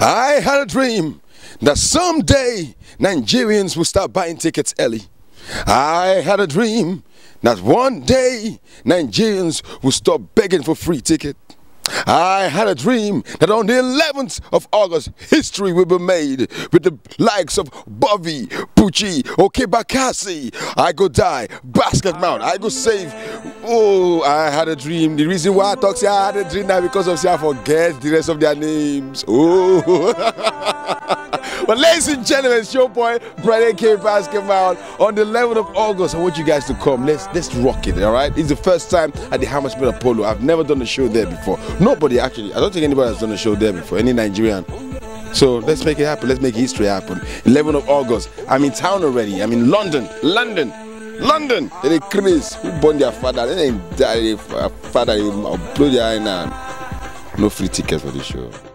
I had a dream that someday Nigerians will start buying tickets early. I had a dream that one day Nigerians will stop begging for free tickets. I had a dream that on the 11th of August, history will be made with the likes of Bovi, Buchi, Okey Bakassi, I Go Die, Basketmouth, I Go Save. Oh, I had a dream. The reason why I talk say I had a dream now because of say I forget the rest of their names. Oh. But ladies and gentlemen, it's your boy, Brother K Basketmouth, on the 11th of August. I want you guys to come. Let's rock it, all right? It's the first time at the Hammersmith Apollo. I've never done a show there before. Nobody, actually. I don't think anybody has done a show there before, any Nigerian. So let's make it happen. Let's make history happen. 11th of August. I'm in town already. I'm in London. London! They Chris, who born their father. They die their father. They blow their eye now. No free tickets for the show.